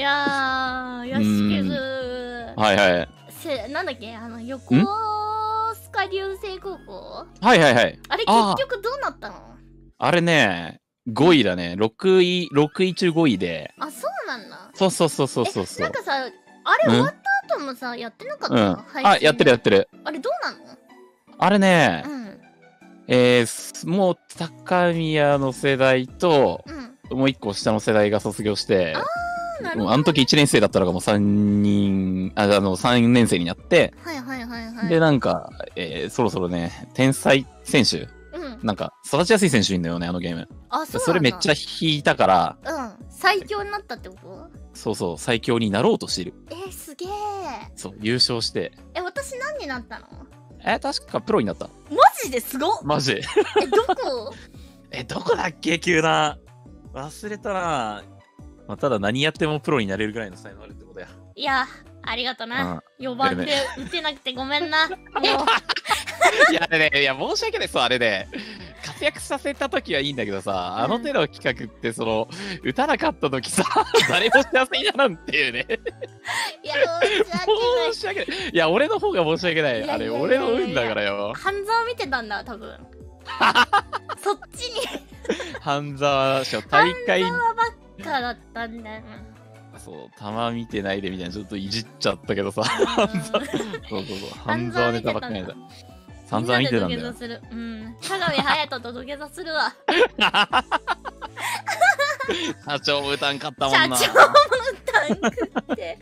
いやー、屋敷図。はいはい。なんだっけ、横須賀流星高校。はいはいはい。あれ結局どうなったの？あれね、5位だね。6位中5位で。あ、そうなんだ。そうそうそうそうそう。なんかさ、あれ終わった後もさ、やってなかったの？あ、やってるやってる。あれどうなの？あれね、もう高宮の世代と、もう一個下の世代が卒業して、あの時1年生だったのがもう3年生になって、で、なんか、そろそろね、天才選手、なんか、育ちやすい選手いんだよね、あのゲーム。あ、そうなんだ。それめっちゃ引いたから、最強になったってこと？そうそう、最強になろうとしている。すげえ。そう、優勝して。私何になったの？確かプロになった。マジですごっ。マジ。どこ？どこだっけ？急な。忘れたな。まあ、ただ何やってもプロになれるぐらいの才能あるってことや。いや、ありがとな。4番で打てなくてごめんな。もう。いや、あれね、いや、申し訳ない。そう、あれね。活躍させた時はいいんだけどさ、あの手の企画って、その、打たなかった時さ、誰も幸せにならんっていうね。いや、申し訳ない。いや、俺の方が申し訳ない。あれ、俺の運だからよ。半沢見てたんだ、多分。そっちに。半沢、しかも大会。半沢ばっかだったんだよ。そう、玉見てないでみたいな、ちょっといじっちゃったけどさ。半沢。そうそうそう、半沢ネタばっかりだ。散々見てたんだよ。うん。香川隼人と土下座するわ。社長も歌んかったもんな。社長も歌んくって。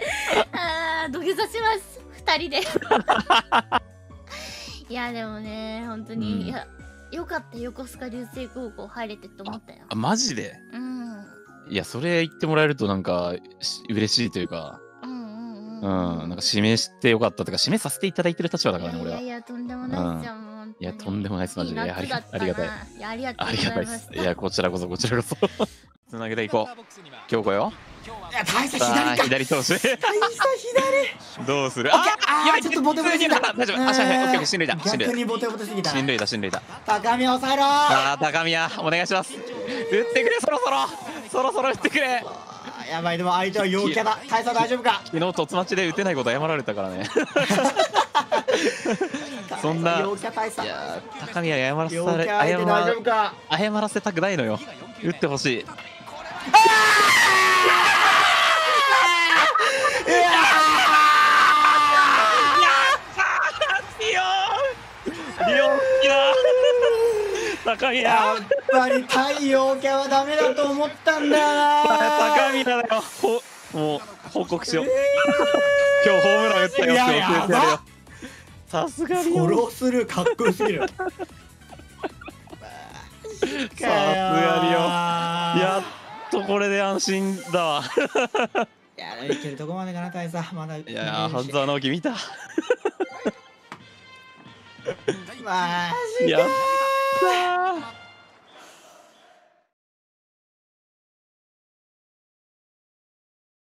ああ、土下座します。二人で。いや、でもね、本当に、いや、よかった、横須賀流星高校入れてって思ったよ。あ、マジで？うん。いや、それ言ってもらえるとなんか、嬉しいというか。なんか指名してよかったとか指名させていただいてる立場だからね、俺は。いや、とんでもないじゃん。いや、とんでもないです、マジで。ありがたい。ありがたいです。いや、こちらこそ、こちらこそ。つなげていこう。京子よ。左投手。どうする？あ、やばい、ちょっとボテボテすぎた。大丈夫。あ、進塁だ。逆にボテボテすぎた。進塁だ、進塁だ。高宮抑えろ。ああ、高宮、お願いします。打ってくれ、そろそろ。そろそろ打ってくれ。やばい、でも相手は陽キャだ。大佐大丈夫か？昨日突マッチで打てないこと謝られたからね。そんな陽キャ大佐、高宮に謝らせたくないのよ。打ってほしい。高宮、やっぱり太陽キャはダメだと思ったんだな。高宮だよ。もう報告しよう。今日ホームラン打ったよ。やば。さすがにフォローするかっこよすぎる。さすがによ。やっとこれで安心だわ。いや、いけるとこまでかな、大佐。まだ。いや、半沢直樹見た。マジか。